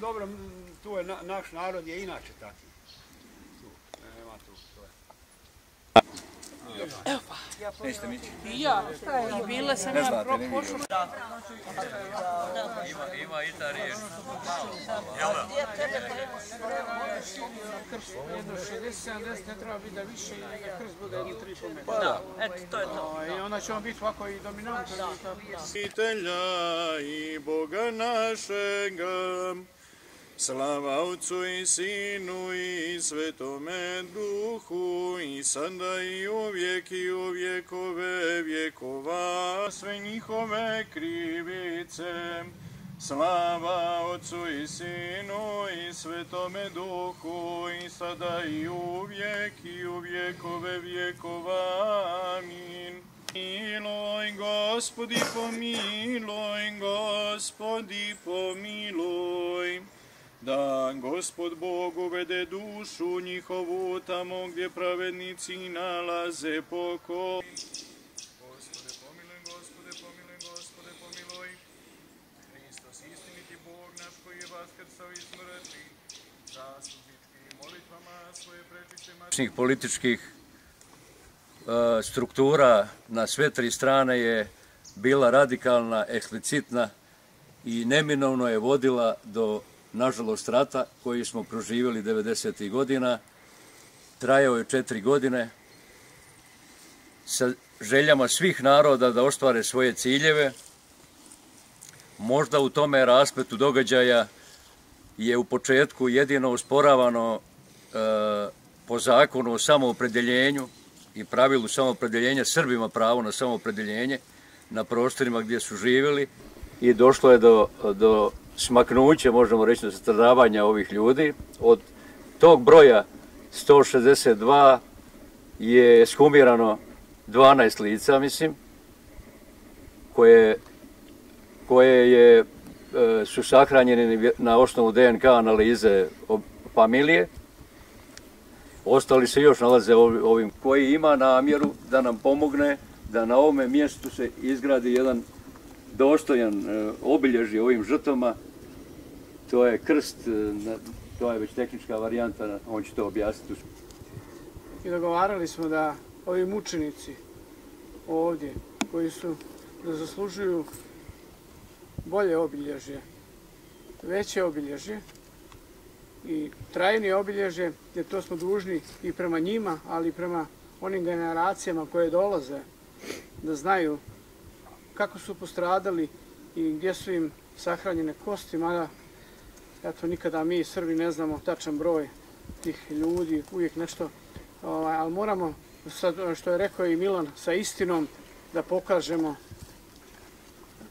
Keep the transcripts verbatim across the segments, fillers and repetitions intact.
Dobro, tu je na, naš narod je inače takvi. Tu, nema tu, to je. Evo pa. Nećete mići? Ja, i bila sam ja propošla. Ima i ta riječ. Jel da? Jedno šezdeset sedamdeset ne treba biti da više i neka krst bude jedno tri i pol metra. Da, eto, to je to. I onda ćemo biti ovako i dominantni. Svitelja i Boga našega, slava Otcu i Sinu i Svetome Duhu, i sada i uvijek i u vjekove vjekova. Sve njihove krivice, slava Otcu i Sinu i Svetome Duhu, i sada i uvijek i u vjekove vjekova. Amin. Miluj, Gospodi, pomiluj, Gospodi, pomiluj. Da Gospod Bog uvede dušu njihovu tamo gdje pravednici nalaze pokoj. Gospode pomiluj, Gospode pomiluj, Gospode pomiluj. Hristos istiniti Bog naš koji je vaskrsao iz mrtvih, zastupničkim molitvama svoje prečice političkih struktura na sve tri strane je bila radikalna, eksplicitna i neminovno je vodila do nažalost rata koji smo proživjeli devedesetih godina. Trajao je četiri godine sa željama svih naroda da ostvare svoje ciljeve. Možda u tome raspletu događaja je u početku jedino usporavano e, po zakonu o samoopredjeljenju i pravilu samoopredjeljenja Srbima pravo na samoopredjeljenje na prostorima gdje su živjeli i došlo je do, do smaknuće, možemo reći, stradavanja ovih ljudi. Od tog broja sto šezdeset dva je ekshumirano dvanaest lica, mislim, koje, koje je, su sahranjeni na osnovu D N K analize familije. Ostali se još nalaze ovim koji ima namjeru da nam pomogne da na ovome mjestu se izgradi jedan dostojan obilježje ovim žrtvama. To je krst, to je već tehnička varijanta, on će to objasniti. I dogovarali smo da ovi mučenici ovdje, koji su, da zaslužuju bolje obilježje, veće obilježje i trajnije obilježje, jer to smo dužni i prema njima, ali i prema onim generacijama koje dolaze, da znaju kako su postradali i gdje su im sahranjene kosti, mada eto, nikada mi Srbi ne znamo tačan broj tih ljudi, uvijek nešto, ovaj, ali moramo, sad, što je rekao i Milan, sa istinom da pokažemo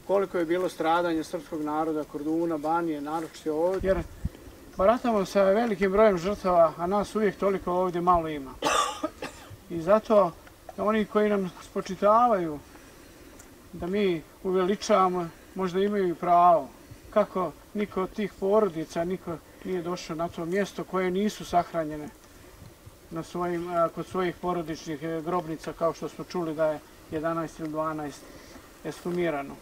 koliko je bilo stradanje srpskog naroda, Korduna, Banije, naročito ovdje. Jer baratamo sa velikim brojem žrtava, a nas uvijek toliko ovdje malo ima. I zato oni koji nam spočitavaju da mi uveličavamo, možda imaju i pravo. Kako niko od tih porodica, niko nije došao na to mjesto koje nisu sahranjene na svojim, kod svojih porodičnih grobnica, kao što smo čuli da je jedanaest ili dvanaest ekshumirano.